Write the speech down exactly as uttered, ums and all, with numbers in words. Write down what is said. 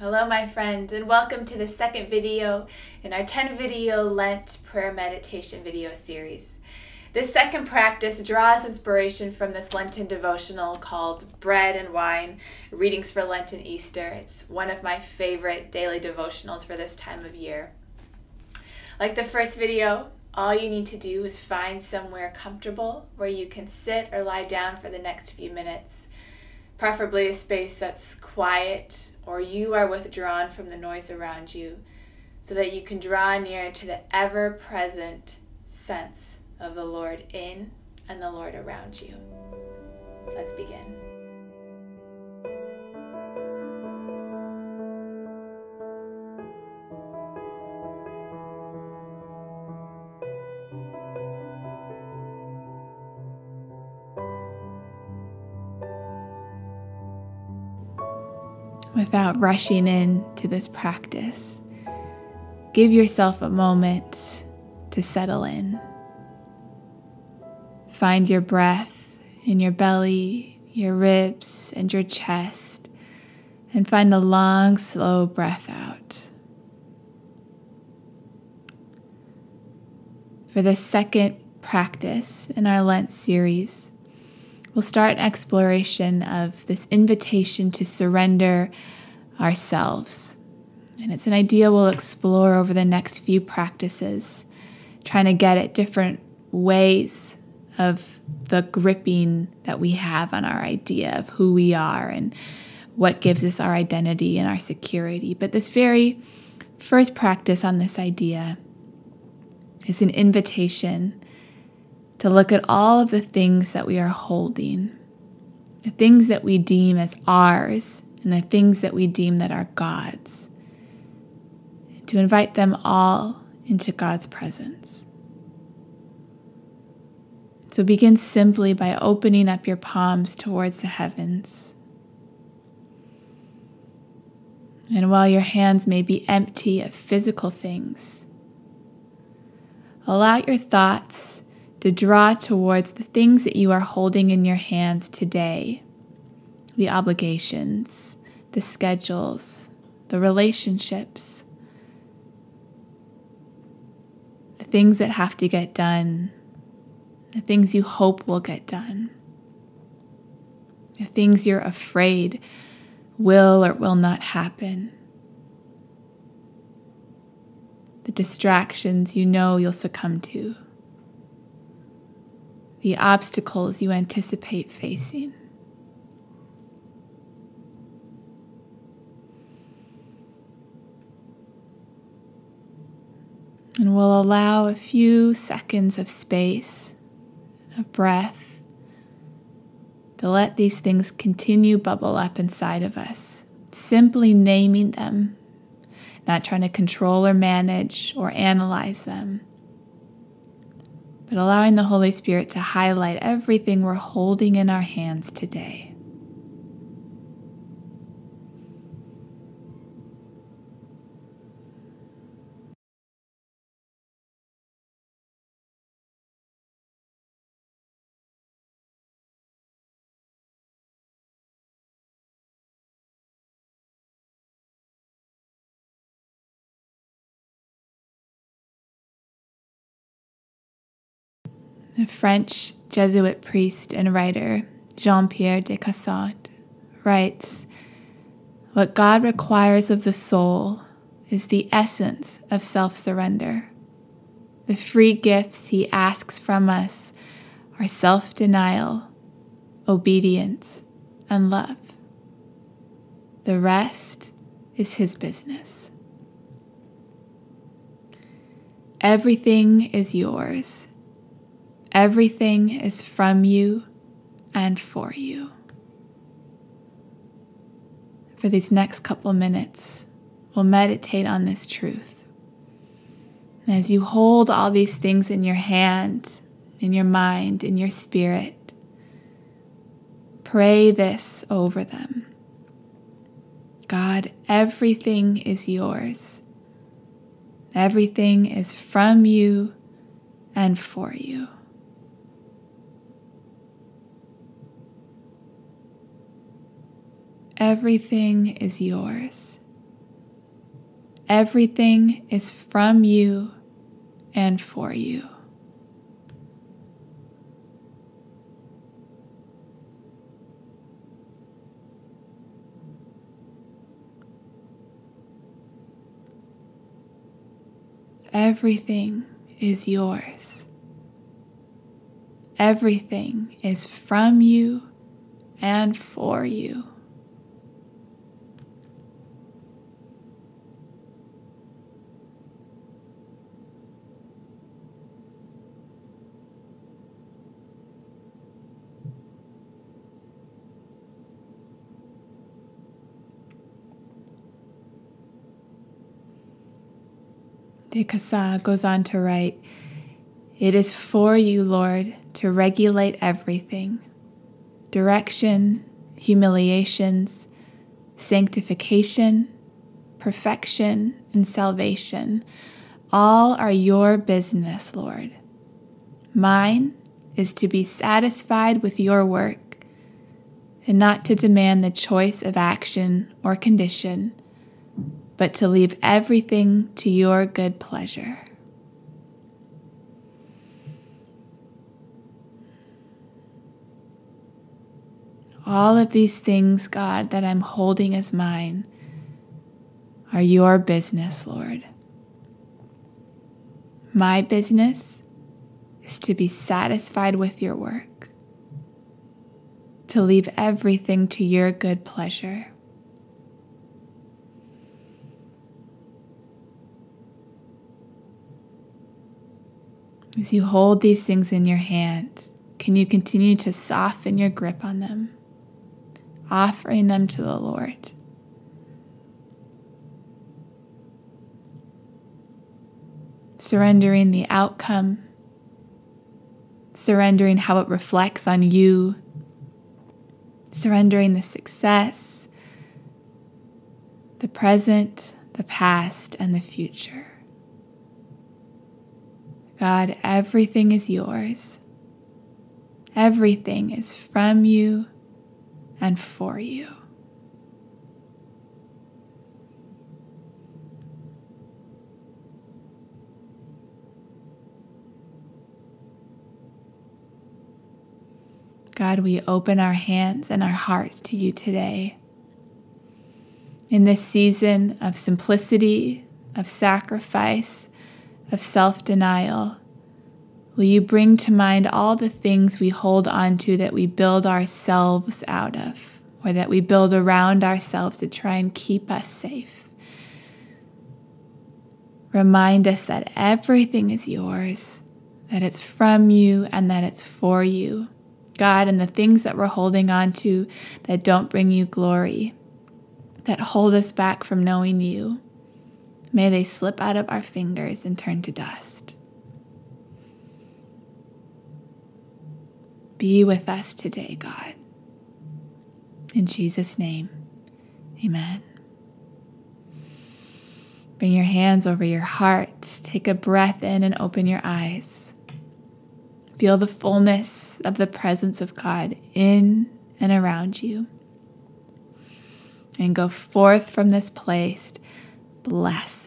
Hello my friend, and welcome to the second video in our ten video Lent prayer meditation video series. This second practice draws inspiration from this Lenten devotional called Bread and Wine: Readings for Lent and Easter. It's one of my favorite daily devotionals for this time of year. Like the first video, all you need to do is find somewhere comfortable where you can sit or lie down for the next few minutes. Preferably a space that's quiet or you are withdrawn from the noise around you so that you can draw near to the ever-present sense of the Lord in and the Lord around you. Let's begin. Without rushing in to this practice, give yourself a moment to settle in. Find your breath in your belly, your ribs, and your chest, and find a long, slow breath out. For this second practice in our Lent series, we'll start an exploration of this invitation to surrender ourselves. And it's an idea we'll explore over the next few practices, trying to get at different ways of the gripping that we have on our idea of who we are and what gives us our identity and our security. But this very first practice on this idea is an invitation to look at all of the things that we are holding, the things that we deem as ours, and the things that we deem that are God's, and to invite them all into God's presence. So begin simply by opening up your palms towards the heavens. And while your hands may be empty of physical things, allow your thoughts to draw towards the things that you are holding in your hands today, the obligations, the schedules, the relationships, the things that have to get done, the things you hope will get done, the things you're afraid will or will not happen, the distractions you know you'll succumb to, the obstacles you anticipate facing. And we'll allow a few seconds of space, of breath, to let these things continue bubble up inside of us, simply naming them, not trying to control or manage or analyze them, but allowing the Holy Spirit to highlight everything we're holding in our hands today. The French Jesuit priest and writer Jean-Pierre de Caussade writes, "What God requires of the soul is the essence of self-surrender. The free gifts he asks from us are self-denial, obedience, and love. The rest is his business." Everything is yours. Everything is from you and for you. For these next couple minutes, we'll meditate on this truth. And as you hold all these things in your hand, in your mind, in your spirit, pray this over them. God, everything is yours. Everything is from you and for you. Everything is yours. Everything is from you and for you. Everything is yours. Everything is from you and for you. De Caussade goes on to write, "It is for you, Lord, to regulate everything, direction, humiliations, sanctification, perfection, and salvation. All are your business, Lord. Mine is to be satisfied with your work and not to demand the choice of action or condition, but to leave everything to your good pleasure." All of these things, God, that I'm holding as mine are your business, Lord. My business is to be satisfied with your work, to leave everything to your good pleasure. As you hold these things in your hand, can you continue to soften your grip on them, offering them to the Lord? Surrendering the outcome, surrendering how it reflects on you, surrendering the success, the present, the past, and the future. God, everything is yours. Everything is from you and for you. God, we open our hands and our hearts to you today. In this season of simplicity, of sacrifice, of self-denial, will you bring to mind all the things we hold on to that we build ourselves out of, or that we build around ourselves to try and keep us safe? Remind us that everything is yours, that it's from you, and that it's for you. God, and the things that we're holding on to that don't bring you glory, that hold us back from knowing you, may they slip out of our fingers and turn to dust. Be with us today, God. In Jesus' name, amen. Bring your hands over your heart. Take a breath in and open your eyes. Feel the fullness of the presence of God in and around you. And go forth from this place blessed.